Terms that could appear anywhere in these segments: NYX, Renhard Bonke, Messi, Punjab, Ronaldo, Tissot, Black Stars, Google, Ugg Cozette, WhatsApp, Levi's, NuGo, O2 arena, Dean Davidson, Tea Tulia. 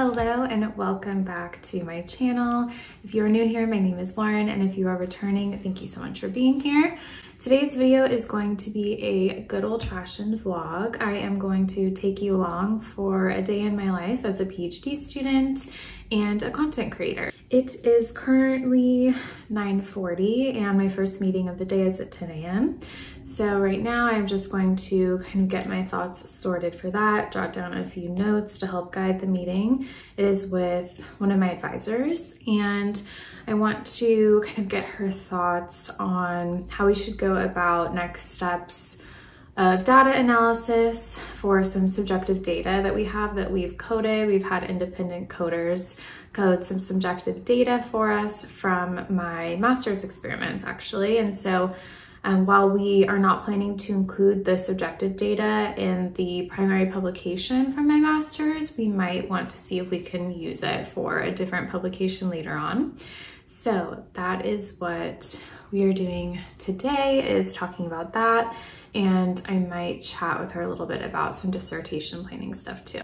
Hello and welcome back to my channel. If you're new here, my name is Lauren, and if you are returning, thank you so much for being here. Today's video is going to be a good old-fashioned vlog. I am going to take you along for a day in my life as a PhD student and a content creator. It is currently 9:40 and my first meeting of the day is at 10 a.m. So right now I'm just going to kind of get my thoughts sorted for that, jot down a few notes to help guide the meeting. It is with one of my advisors and I want to kind of get her thoughts on how we should go about next steps of data analysis for some subjective data that we have that we've coded. We've had independent coders code some subjective data for us from my master's experiments, actually. And so while we are not planning to include the subjective data in the primary publication from my master's, we might want to see if we can use it for a different publication later on. So that is what we are doing today, is talking about that. And I might chat with her a little bit about some dissertation planning stuff too.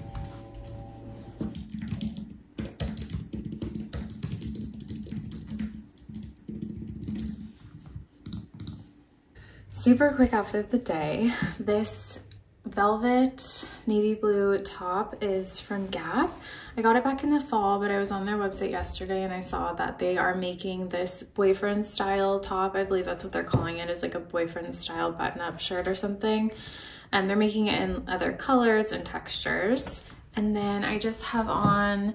Super quick outfit of the day. This velvet navy blue top is from Gap. I got it back in the fall, but I was on their website yesterday and I saw that they are making this boyfriend style top. I believe that's what they're calling it, is like a boyfriend style button up shirt or something. And they're making it in other colors and textures. And then I just have on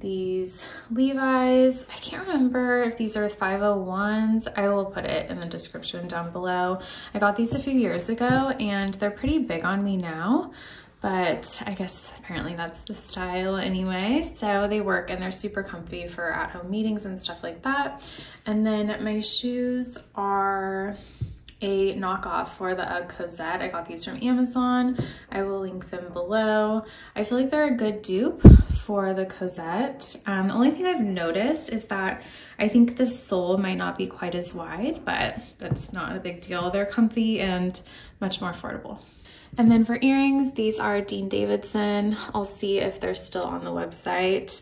these Levi's. I can't remember if these are 501s. I will put it in the description down below. I got these a few years ago and they're pretty big on me now, but I guess apparently that's the style anyway. So they work and they're super comfy for at-home meetings and stuff like that. And then my shoes are a knockoff for the Ugg Cozette. I got these from Amazon. I will link them below. I feel like they're a good dupe for the Cozette. The only thing I've noticed is that I think the sole might not be quite as wide, but that's not a big deal. They're comfy and much more affordable. And then for earrings, these are Dean Davidson. I'll see if they're still on the website.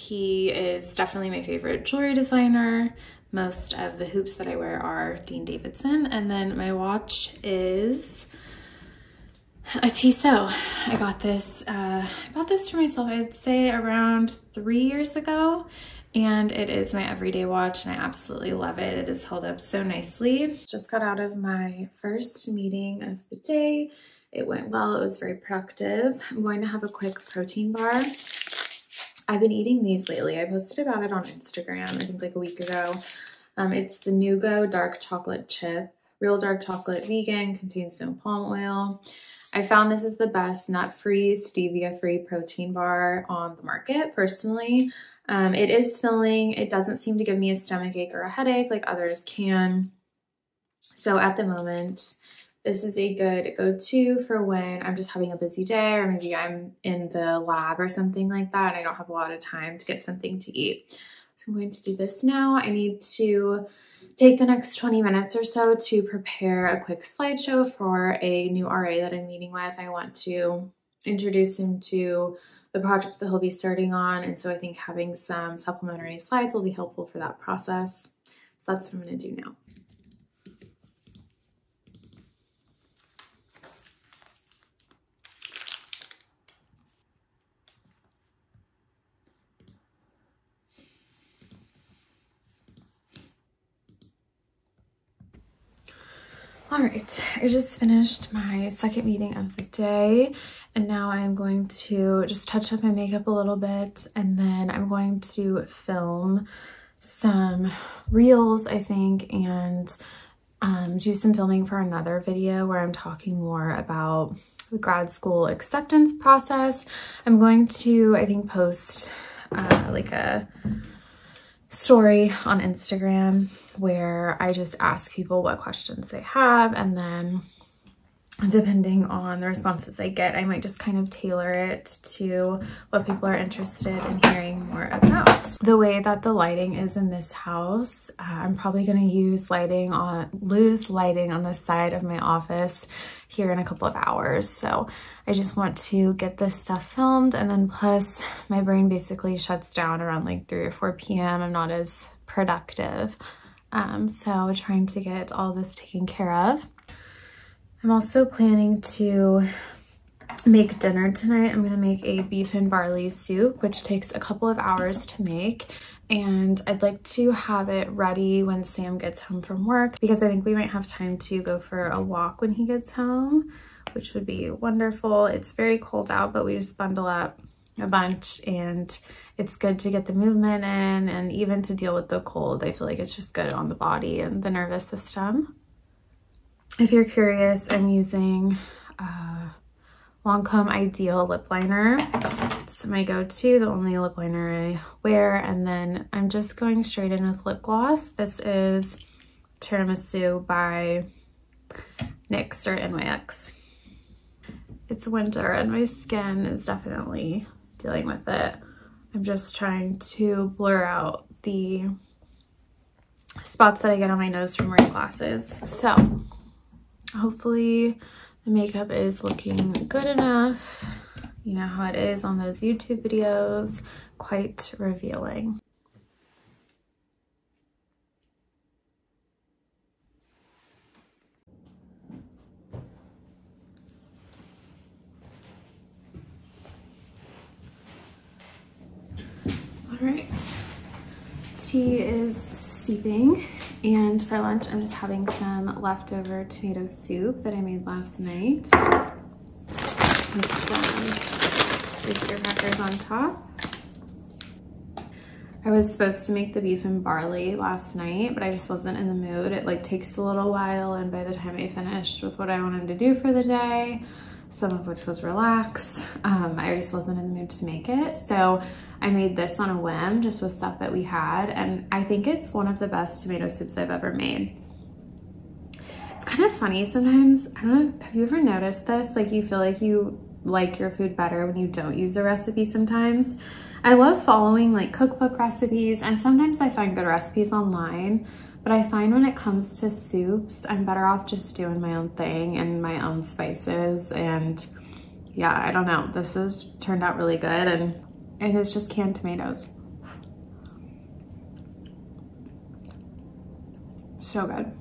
He is definitely my favorite jewelry designer. Most of the hoops that I wear are Dean Davidson. And then my watch is a Tissot. I got this, I bought this for myself, I'd say around 3 years ago. And it is my everyday watch and I absolutely love it. It is held up so nicely. Just got out of my first meeting of the day. It went well, it was very productive. I'm going to have a quick protein bar. I've been eating these lately. I posted about it on Instagram, I think like a week ago. It's the NuGo dark chocolate chip, real dark chocolate, vegan, contains no palm oil. I found this is the best nut-free, stevia-free protein bar on the market, personally. It is filling. It doesn't seem to give me a stomach ache or a headache like others can. So at the moment, this is a good go-to for when I'm just having a busy day, or maybe I'm in the lab or something like that and I don't have a lot of time to get something to eat. So I'm going to do this now. I need to take the next 20 minutes or so to prepare a quick slideshow for a new RA that I'm meeting with. I want to introduce him to the project that he'll be starting on, and so I think having some supplementary slides will be helpful for that process. So that's what I'm going to do now. All right, I just finished my second meeting of the day and now I'm going to just touch up my makeup a little bit, and then I'm going to film some reels, I think, and do some filming for another video where I'm talking more about the grad school acceptance process. I'm going to, I think, post like a story on Instagram where I just ask people what questions they have, and then depending on the responses I get, I might just kind of tailor it to what people are interested in hearing more about. The way that the lighting is in this house, I'm probably going to use loose lighting on the side of my office here in a couple of hours. So I just want to get this stuff filmed, and then plus my brain basically shuts down around like 3 or 4 p.m. I'm not as productive. So trying to get all this taken care of. I'm also planning to make dinner tonight. I'm going to make a beef and barley soup, which takes a couple of hours to make. And I'd like to have it ready when Sam gets home from work, because I think we might have time to go for a walk when he gets home, which would be wonderful. It's very cold out, but we just bundle up a bunch, and it's good to get the movement in, and even to deal with the cold. I feel like it's just good on the body and the nervous system. If you're curious, I'm using Lancôme Ideal lip liner. It's my go-to, the only lip liner I wear. And then I'm just going straight in with lip gloss. This is Tiramisu by NYX or NYX. It's winter and my skin is definitely dealing with it. I'm just trying to blur out the spots that I get on my nose from wearing glasses. So hopefully the makeup is looking good enough. You know how it is on those YouTube videos, quite revealing. All right, tea is steeping. And for lunch, I'm just having some leftover tomato soup that I made last night with some oyster crackers on top. I was supposed to make the beef and barley last night, but I just wasn't in the mood. It like takes a little while, and by the time I finished with what I wanted to do for the day, some of which was relax, I just wasn't in the mood to make it. So I made this on a whim, just with stuff that we had, and I think it's one of the best tomato soups I've ever made. It's kind of funny sometimes, I don't know, have you ever noticed this? Like, you feel like you like your food better when you don't use a recipe sometimes. I love following like cookbook recipes, and sometimes I find good recipes online, but I find when it comes to soups, I'm better off just doing my own thing and my own spices. And yeah, I don't know, this has turned out really good, and it is just canned tomatoes. So good.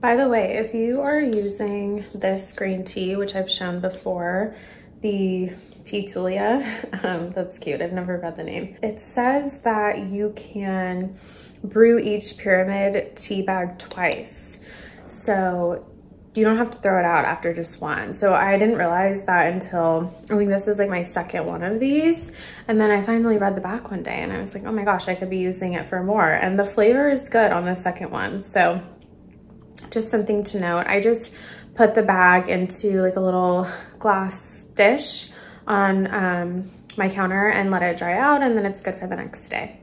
By the way, if you are using this green tea, which I've shown before, the Tea Tulia, that's cute, I've never read the name. It says that you can brew each pyramid tea bag twice. So you don't have to throw it out after just one. So I didn't realize that until, I mean, this is like my second one of these. And then I finally read the back one day and I was like, oh my gosh, I could be using it for more. And the flavor is good on the second one. So just something to note. I just put the bag into like a little glass dish on my counter and let it dry out, and then it's good for the next day.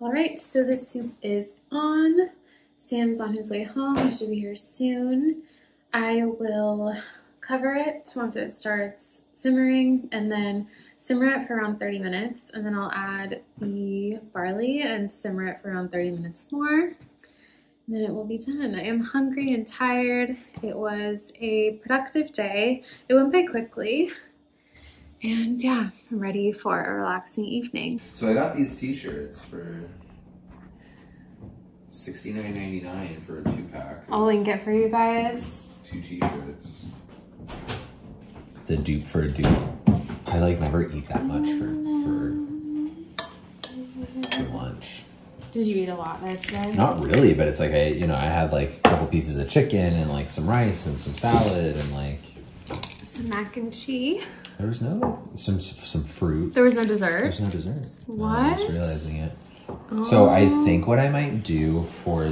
Alright, so the soup is on. Sam's on his way home. He should be here soon. I will cover it once it starts simmering and then simmer it for around 30 minutes, and then I'll add the barley and simmer it for around 30 minutes more. And then it will be done. I am hungry and tired. It was a productive day. It went by quickly. And yeah, I'm ready for a relaxing evening. So I got these t-shirts for $69.99 for a 2-pack. I'll link it for you guys. 2 t-shirts. It's a dupe for a dupe. I like never eat that much for lunch. Did you eat a lot there today? Not really, but it's like I had like a couple pieces of chicken and like some rice and some salad and like some mac and cheese. There was no some fruit. There was no dessert. There's no dessert. What? I'm just realizing it. Oh. So I think what I might do for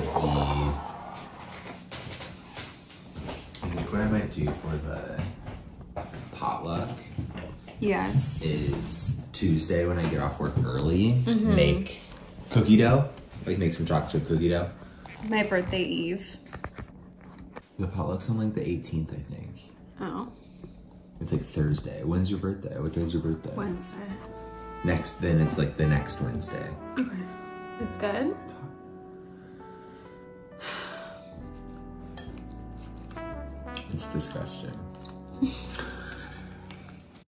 the potluck. Yes. Is Tuesday when I get off work early, make cookie dough, like make some chocolate chip cookie dough. My birthday eve. The potluck's on like the 18th, I think. Oh. It's like Thursday. When's your birthday? What day's your birthday? Wednesday. Then it's like the next Wednesday. Okay. It's good. It's hot. It's disgusting.